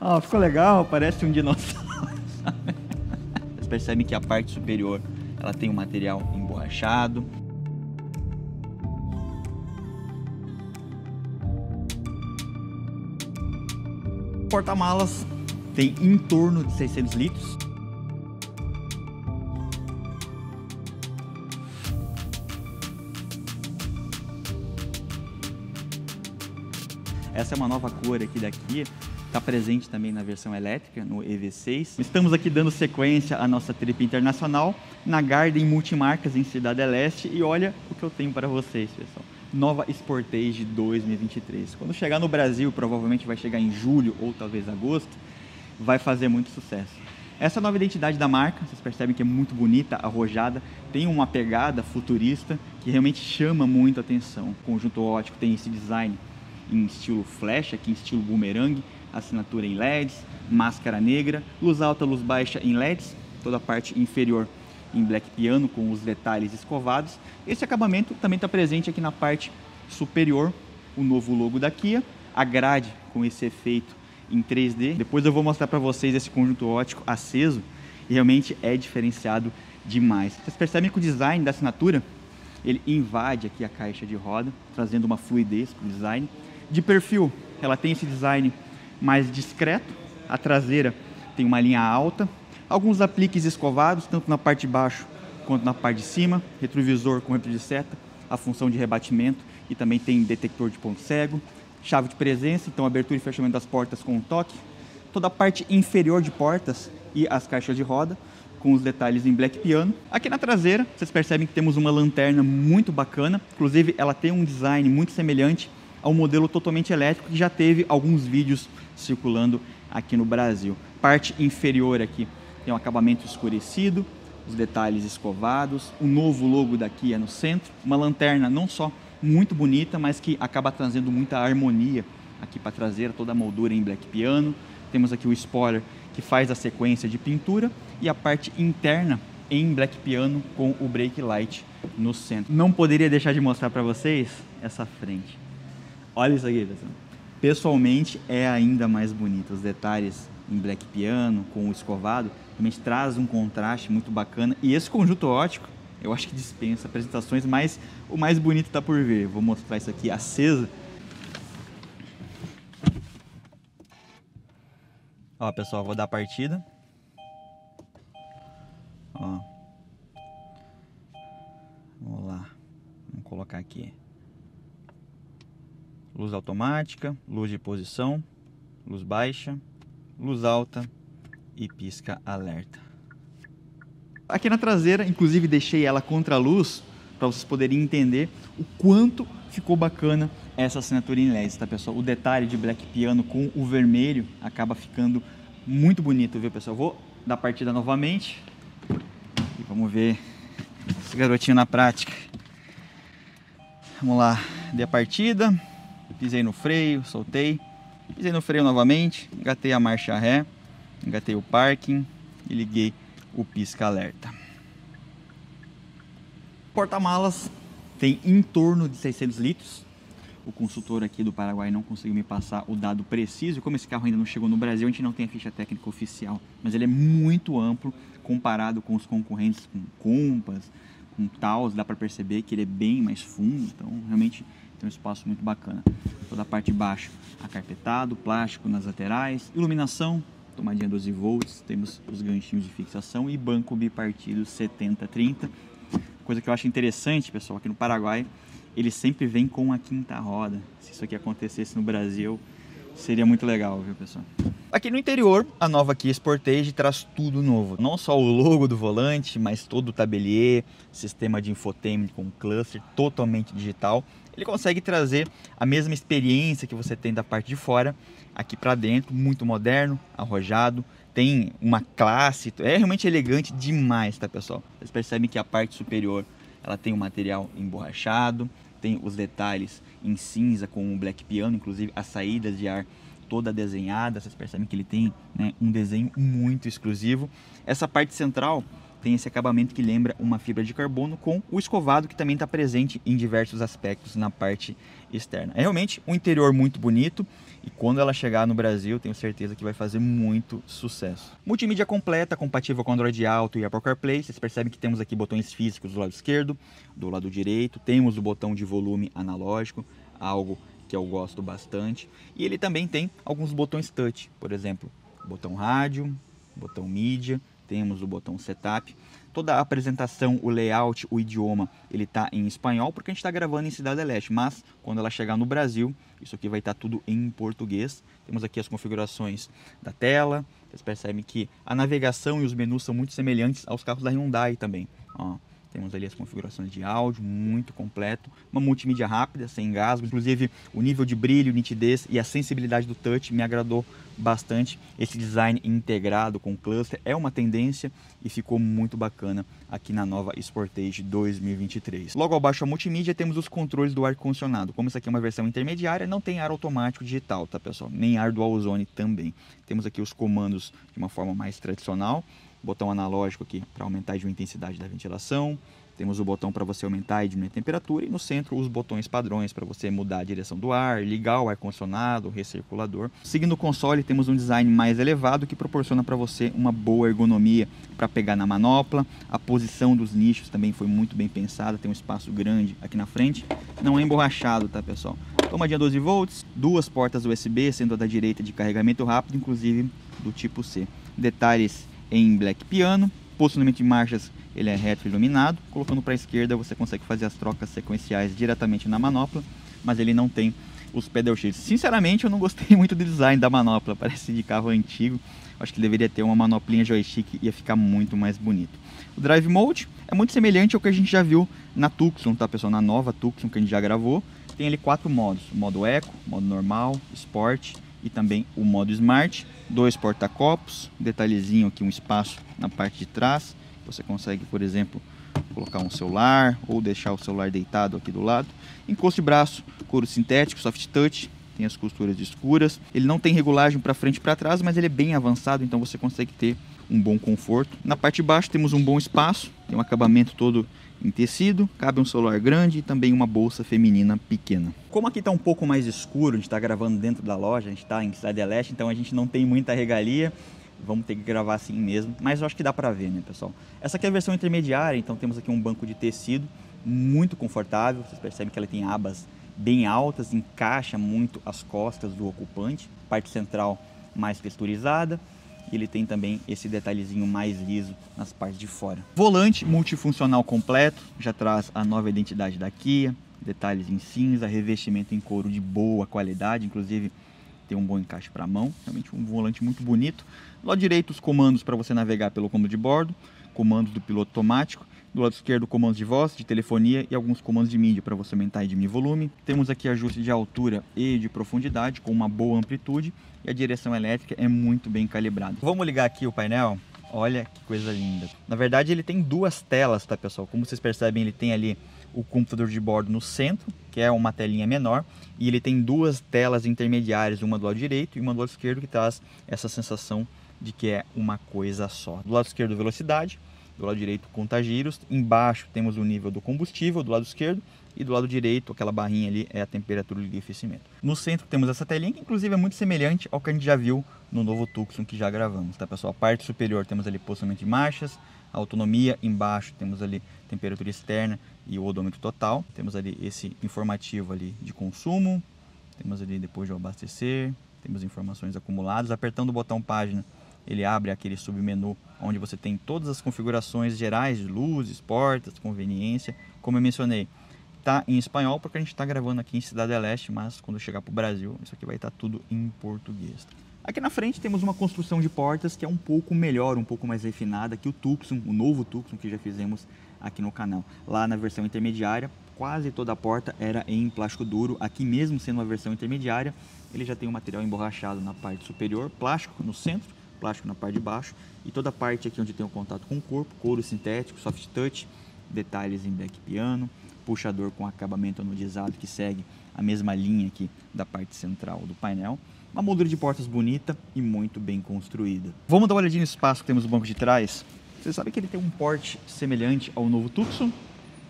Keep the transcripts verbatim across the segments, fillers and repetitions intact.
Ah, ficou legal, parece um dinossauro, sabe? Vocês percebem que a parte superior ela tem um material emborrachado. O porta-malas tem em torno de seiscentos litros. Essa é uma nova cor aqui da Kia, está presente também na versão elétrica, no E V seis. Estamos aqui dando sequência à nossa trip internacional na Garden Multimarcas em Ciudad del Este e olha o que eu tenho para vocês, pessoal. Nova Sportage dois mil e vinte e três. Quando chegar no Brasil, provavelmente vai chegar em julho ou talvez agosto, vai fazer muito sucesso. Essa nova identidade da marca, vocês percebem que é muito bonita, arrojada, tem uma pegada futurista que realmente chama muito a atenção. O conjunto ótico tem esse design em estilo flecha, aqui em estilo bumerangue, assinatura em L E Ds, máscara negra, luz alta, luz baixa em L E Ds, toda a parte inferior em black piano com os detalhes escovados. Esse acabamento também está presente aqui na parte superior, o novo logo da Kia, a grade com esse efeito em três D. Depois eu vou mostrar para vocês esse conjunto ótico aceso e realmente é diferenciado demais. Vocês percebem que o design da assinatura, ele invade aqui a caixa de roda, trazendo uma fluidez para o design. De perfil, ela tem esse design mais discreto, a traseira tem uma linha alta, alguns apliques escovados, tanto na parte de baixo quanto na parte de cima, retrovisor com reto de seta, a função de rebatimento e também tem detector de ponto cego, chave de presença, então abertura e fechamento das portas com um toque, toda a parte inferior de portas e as caixas de roda, com os detalhes em black piano. Aqui na traseira, vocês percebem que temos uma lanterna muito bacana, inclusive ela tem um design muito semelhante ao modelo totalmente elétrico que já teve alguns vídeos circulando aqui no Brasil. Parte inferior aqui tem um acabamento escurecido, os detalhes escovados, o novo logo da Kia no centro, uma lanterna não só muito bonita, mas que acaba trazendo muita harmonia aqui para a traseira, toda a moldura em black piano. Temos aqui o spoiler que faz a sequência de pintura e a parte interna em black piano com o brake light no centro. Não poderia deixar de mostrar para vocês essa frente. Olha isso aqui, pessoal. Pessoalmente é ainda mais bonito. Os detalhes em black piano, com o escovado, também traz um contraste muito bacana. E esse conjunto ótico, eu acho que dispensa apresentações, mas o mais bonito está por vir. Vou mostrar isso aqui acesa. Ó, pessoal, vou dar a partida. Ó. Vamos lá. Vamos colocar aqui. Luz automática, luz de posição, luz baixa, luz alta e pisca alerta. Aqui na traseira, inclusive deixei ela contra a luz para vocês poderem entender o quanto ficou bacana essa assinatura em L E Ds, tá, pessoal? O detalhe de black piano com o vermelho acaba ficando muito bonito, viu, pessoal? Vou dar partida novamente e vamos ver esse garotinho na prática. Vamos lá, dei a partida. Pisei no freio, soltei, pisei no freio novamente, engatei a marcha ré, engatei o parking e liguei o pisca-alerta. Porta-malas tem em torno de seiscentos litros. O consultor aqui do Paraguai não conseguiu me passar o dado preciso. Como esse carro ainda não chegou no Brasil, a gente não tem a ficha técnica oficial, mas ele é muito amplo comparado com os concorrentes, com Compass, com Taos. Dá para perceber que ele é bem mais fundo, então realmente tem um espaço muito bacana. Toda a parte de baixo acarpetado, plástico nas laterais, iluminação, tomadinha doze volts, temos os ganchinhos de fixação e banco bipartido setenta a trinta. Coisa que eu acho interessante, pessoal, aqui no Paraguai, ele sempre vem com a quinta roda. Se isso aqui acontecesse no Brasil, seria muito legal, viu, pessoal? Aqui no interior, a nova Kia Sportage traz tudo novo. Não só o logo do volante, mas todo o tablier, sistema de infotainment com cluster totalmente digital. Ele consegue trazer a mesma experiência que você tem da parte de fora, aqui para dentro, muito moderno, arrojado, tem uma classe, é realmente elegante demais, tá, pessoal? Vocês percebem que a parte superior, ela tem um material emborrachado, tem os detalhes em cinza com o black piano, inclusive as saídas de ar toda desenhada, vocês percebem que ele tem, né, um desenho muito exclusivo. Essa parte central tem esse acabamento que lembra uma fibra de carbono com o escovado que também está presente em diversos aspectos na parte externa. É realmente um interior muito bonito e e quando ela chegar no Brasil, tenho certeza que vai fazer muito sucesso. Multimídia completa, compatível com Android Auto e Apple CarPlay. Vocês percebem que temos aqui botões físicos do lado esquerdo, do lado direito. Temos o botão de volume analógico, algo que eu gosto bastante. E ele também tem alguns botões touch, por exemplo, botão rádio, botão mídia. Temos o botão setup, toda a apresentação, o layout, o idioma, ele está em espanhol, porque a gente está gravando em Ciudad del Este, mas quando ela chegar no Brasil, isso aqui vai estar tá tudo em português. Temos aqui as configurações da tela, vocês percebem que a navegação e os menus são muito semelhantes aos carros da Hyundai também. Ó, temos ali as configurações de áudio, muito completo, uma multimídia rápida, sem engasgo, inclusive o nível de brilho, nitidez e a sensibilidade do touch me agradou bastante. Esse design integrado com o cluster é uma tendência e ficou muito bacana aqui na nova Sportage dois mil e vinte e três. Logo abaixo a multimídia temos os controles do ar-condicionado. Como essa aqui é uma versão intermediária, não tem ar automático digital, tá pessoal? Nem ar dual zone também. Temos aqui os comandos de uma forma mais tradicional. Botão analógico aqui para aumentar a intensidade da ventilação. Temos o botão para você aumentar e diminuir a temperatura. E no centro os botões padrões para você mudar a direção do ar, ligar o ar-condicionado, o recirculador. Seguindo o console, temos um design mais elevado que proporciona para você uma boa ergonomia para pegar na manopla. A posição dos nichos também foi muito bem pensada. Tem um espaço grande aqui na frente. Não é emborrachado, tá pessoal? Tomadinha doze volts, duas portas U S B, sendo a da direita de carregamento rápido, inclusive do tipo C. Detalhes em black piano, posicionamento de marchas ele é reto iluminado, colocando para a esquerda você consegue fazer as trocas sequenciais diretamente na manopla, mas ele não tem os pedal shifts. Sinceramente eu não gostei muito do design da manopla, parece de carro antigo, acho que deveria ter uma manoplinha joystick, ia ficar muito mais bonito. O Drive Mode é muito semelhante ao que a gente já viu na Tucson, tá pessoal, na nova Tucson que a gente já gravou, tem ali quatro modos, modo Eco, modo normal, Sport e também o modo Smart, dois porta-copos, detalhezinho aqui, um espaço na parte de trás, você consegue, por exemplo, colocar um celular ou deixar o celular deitado aqui do lado, encosto de braço, couro sintético, soft touch, tem as costuras escuras, ele não tem regulagem para frente e para trás, mas ele é bem avançado, então você consegue ter um bom conforto. Na parte de baixo temos um bom espaço, tem um acabamento todo em tecido, cabe um celular grande e também uma bolsa feminina pequena. Como aqui está um pouco mais escuro, a gente está gravando dentro da loja, a gente está em Ciudad del Este, então a gente não tem muita regalia, vamos ter que gravar assim mesmo, mas eu acho que dá para ver, né pessoal? Essa aqui é a versão intermediária, então temos aqui um banco de tecido muito confortável, vocês percebem que ela tem abas bem altas, encaixa muito as costas do ocupante, parte central mais texturizada. E ele tem também esse detalhezinho mais liso nas partes de fora. Volante multifuncional completo, já traz a nova identidade da Kia, detalhes em cinza, revestimento em couro de boa qualidade, inclusive tem um bom encaixe para a mão, realmente um volante muito bonito. Do lado direito os comandos para você navegar pelo comando de bordo, comandos do piloto automático, do lado esquerdo comandos de voz, de telefonia e alguns comandos de mídia para você aumentar e diminuir volume. Temos aqui ajuste de altura e de profundidade com uma boa amplitude e a direção elétrica é muito bem calibrada. Vamos ligar aqui o painel, olha que coisa linda. Na verdade ele tem duas telas, tá pessoal? Como vocês percebem ele tem ali o computador de bordo no centro, que é uma telinha menor, e ele tem duas telas intermediárias, uma do lado direito e uma do lado esquerdo, que traz essa sensação de que é uma coisa só. Do lado esquerdo velocidade, do lado direito contagiros, embaixo temos o nível do combustível do lado esquerdo e do lado direito aquela barrinha ali é a temperatura de aquecimento. No centro temos essa telinha que inclusive é muito semelhante ao que a gente já viu no novo Tucson que já gravamos, tá pessoal? A parte superior temos ali posicionamento de marchas, autonomia, embaixo temos ali temperatura externa e o odômetro total, temos ali esse informativo ali de consumo, temos ali depois de abastecer, temos informações acumuladas, apertando o botão página ele abre aquele submenu onde você tem todas as configurações gerais de luzes, portas, conveniência. Como eu mencionei, tá em espanhol porque a gente está gravando aqui em Ciudad del Este, mas quando chegar para o Brasil, isso aqui vai estar tudo em português. Aqui na frente temos uma construção de portas que é um pouco melhor, um pouco mais refinada que o Tucson, o novo Tucson que já fizemos aqui no canal. Lá na versão intermediária, quase toda a porta era em plástico duro, aqui mesmo sendo uma versão intermediária, ele já tem um material emborrachado na parte superior, plástico no centro, plástico na parte de baixo e toda a parte aqui onde tem o contato com o corpo, couro sintético, soft touch, detalhes em black piano, puxador com acabamento anodizado que segue a mesma linha aqui da parte central do painel, uma moldura de portas bonita e muito bem construída. Vamos dar uma olhadinha no espaço que temos no banco de trás. Você sabe que ele tem um porte semelhante ao novo Tucson,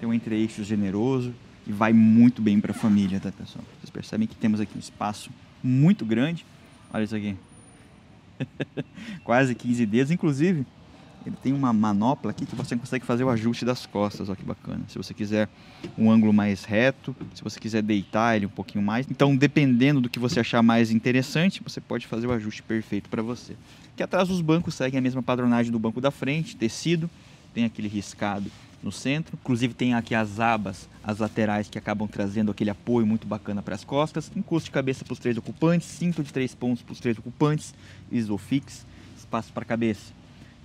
tem um entre-eixos generoso e vai muito bem para a família, tá pessoal? Vocês percebem que temos aqui um espaço muito grande. Olha isso aqui. Quase quinze dedos. Inclusive, ele tem uma manopla aqui que você consegue fazer o ajuste das costas. Olha que bacana. Se você quiser um ângulo mais reto, se você quiser deitar ele um pouquinho mais. Então, dependendo do que você achar mais interessante, você pode fazer o ajuste perfeito para você. Aqui atrás os bancos seguem a mesma padronagem do banco da frente, tecido. Tem aquele riscado no centro. Inclusive tem aqui as abas, as laterais, que acabam trazendo aquele apoio muito bacana para as costas. Encosto de cabeça para os três ocupantes, cinto de três pontos para os três ocupantes, Isofix, espaço para a cabeça,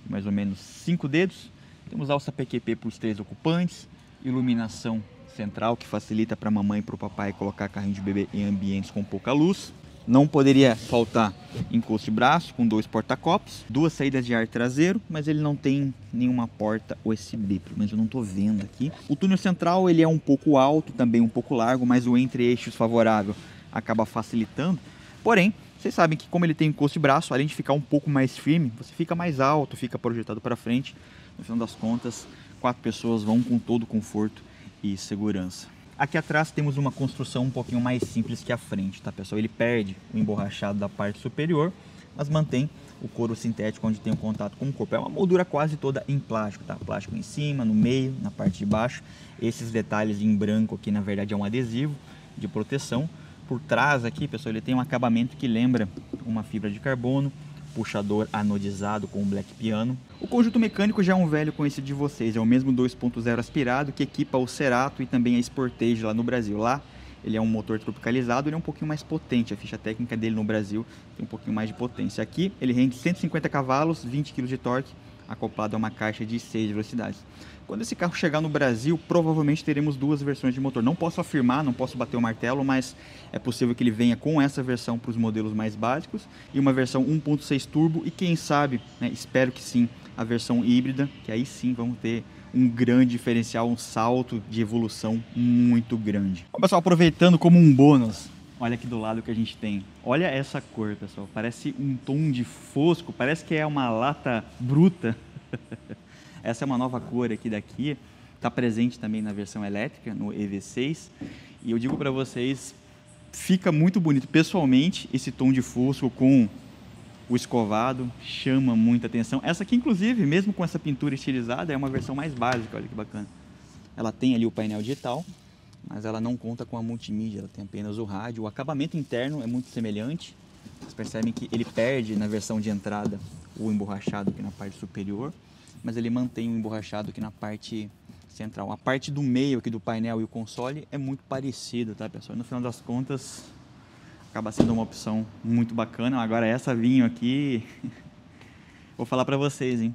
mais ou menos cinco dedos. Temos alça P Q P para os três ocupantes, iluminação central que facilita para a mamãe e para o papai colocar carrinho de bebê em ambientes com pouca luz. Não poderia faltar encosto de braço com dois porta-copos, duas saídas de ar traseiro, mas ele não tem nenhuma porta U S B, pelo menos eu não estou vendo aqui. O túnel central ele é um pouco alto, também um pouco largo, mas o entre-eixos favorável acaba facilitando. Porém, vocês sabem que como ele tem encosto de braço, além de ficar um pouco mais firme, você fica mais alto, fica projetado para frente. No final das contas, quatro pessoas vão com todo conforto e segurança. Aqui atrás temos uma construção um pouquinho mais simples que a frente, tá pessoal? Ele perde o emborrachado da parte superior, mas mantém o couro sintético onde tem o contato com o corpo. É uma moldura quase toda em plástico, tá? Plástico em cima, no meio, na parte de baixo. Esses detalhes em branco aqui, na verdade, é um adesivo de proteção. Por trás aqui, pessoal, ele tem um acabamento que lembra uma fibra de carbono, puxador anodizado com black piano. O conjunto mecânico já é um velho conhecido de vocês, é o mesmo dois ponto zero aspirado que equipa o Cerato e também a Sportage lá no Brasil. Lá ele é um motor tropicalizado, ele é um pouquinho mais potente, a ficha técnica dele no Brasil tem um pouquinho mais de potência. Aqui ele rende cento e cinquenta cavalos, vinte quilos de torque, acoplado a uma caixa de seis velocidades. Quando esse carro chegar no Brasil, provavelmente teremos duas versões de motor. Não posso afirmar, não posso bater o martelo, mas é possível que ele venha com essa versão para os modelos mais básicos e uma versão um ponto seis turbo e quem sabe, né, espero que sim, a versão híbrida, que aí sim vamos ter um grande diferencial, um salto de evolução muito grande. Bom, pessoal, aproveitando como um bônus, olha aqui do lado que a gente tem. Olha essa cor, pessoal. Parece um tom de fosco, parece que é uma lata bruta. Essa é uma nova cor aqui da Kia. Está presente também na versão elétrica, no E V seis. E eu digo para vocês, fica muito bonito. Pessoalmente, esse tom de fosco com o escovado chama muita atenção. Essa aqui, inclusive, mesmo com essa pintura estilizada, é uma versão mais básica. Olha que bacana. Ela tem ali o painel digital, mas ela não conta com a multimídia, ela tem apenas o rádio. O acabamento interno é muito semelhante. Vocês percebem que ele perde na versão de entrada o emborrachado aqui na parte superior, mas ele mantém o emborrachado aqui na parte central. A parte do meio aqui do painel e o console é muito parecido, tá pessoal? No final das contas, acaba sendo uma opção muito bacana. Agora essa vinho aqui, vou falar pra vocês, hein?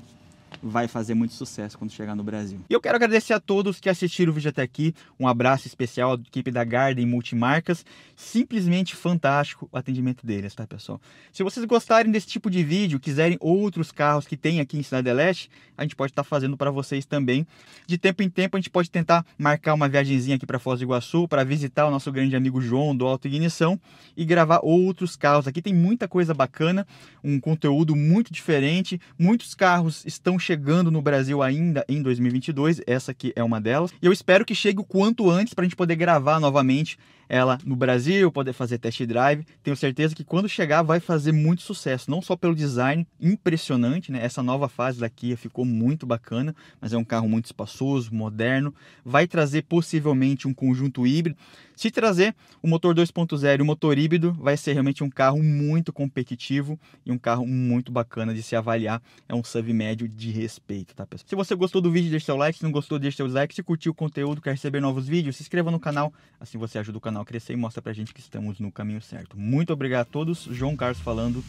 Vai fazer muito sucesso quando chegar no Brasil. E eu quero agradecer a todos que assistiram o vídeo até aqui. Um abraço especial à equipe da Garden Multimarcas. Simplesmente fantástico o atendimento deles, tá pessoal? Se vocês gostarem desse tipo de vídeo, quiserem outros carros que tem aqui em Ciudad del Este, a gente pode estar tá fazendo para vocês também. De tempo em tempo a gente pode tentar marcar uma viagemzinha aqui para Foz do Iguaçu, para visitar o nosso grande amigo João do Auto Ignição e gravar outros carros. Aqui tem muita coisa bacana, um conteúdo muito diferente. Muitos carros estão chegando no Brasil ainda em dois mil e vinte e dois, essa aqui é uma delas, e eu espero que chegue o quanto antes para a gente poder gravar novamente ela no Brasil, poder fazer test drive. Tenho certeza que quando chegar vai fazer muito sucesso, não só pelo design impressionante, né? Essa nova fase da Kia ficou muito bacana, mas é um carro muito espaçoso, moderno, vai trazer possivelmente um conjunto híbrido. Se trazer o motor dois ponto zero e o motor híbrido, vai ser realmente um carro muito competitivo e um carro muito bacana de se avaliar, é um S U V médio de respeito, tá pessoal? Se você gostou do vídeo, deixe seu like, se não gostou, deixe seu dislike. Se curtiu o conteúdo, quer receber novos vídeos, se inscreva no canal, assim você ajuda o canal a crescer e mostra pra gente que estamos no caminho certo. Muito obrigado a todos, João Carlos falando,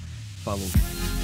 falou!